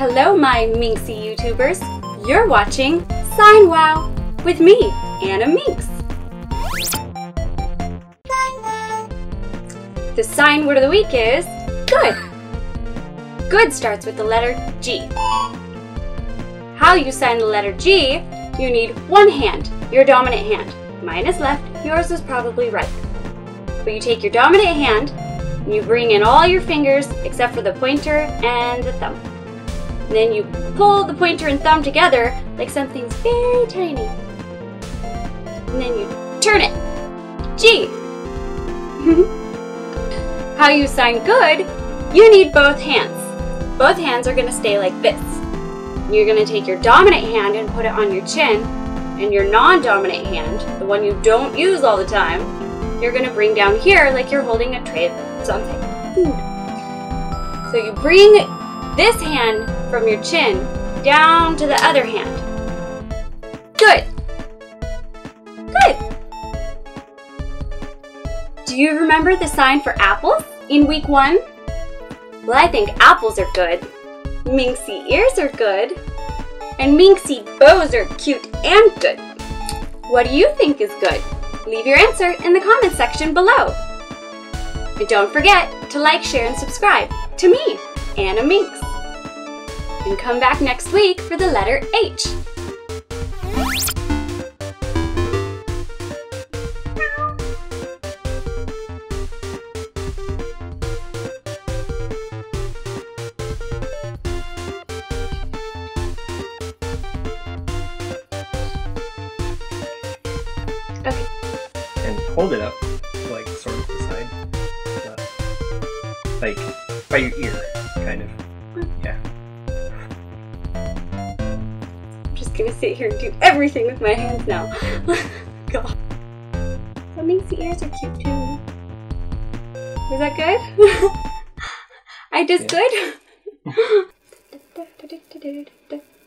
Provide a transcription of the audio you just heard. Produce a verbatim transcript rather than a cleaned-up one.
Hello, my Minxy YouTubers! You're watching Sign Wow with me, Hannah Minx. The sign word of the week is good. Good starts with the letter G. How you sign the letter G, you need one hand, your dominant hand. Mine is left, yours is probably right. But you take your dominant hand, and you bring in all your fingers except for the pointer and the thumb. And then you pull the pointer and thumb together like something's very tiny. And then you turn it. G. How you sign good, you need both hands. Both hands are going to stay like this. You're going to take your dominant hand and put it on your chin, and your non-dominant hand, the one you don't use all the time, you're going to bring down here like you're holding a tray of something. Food. So you bring this hand from your chin down to the other hand. Good. Good. Do you remember the sign for apples in week one? Well, I think apples are good, Minxy ears are good, and Minxy bows are cute and good. What do you think is good? Leave your answer in the comments section below. And don't forget to like, share, and subscribe to me, Hannah Minx. And come back next week for the letter H. Okay. And hold it up, like, sort of the side. But, like, by your ear, kind of. Yeah. I'm just gonna sit here and do everything with my hands now. God. That makes the ears are cute, too. Was that good? I just yeah. Good?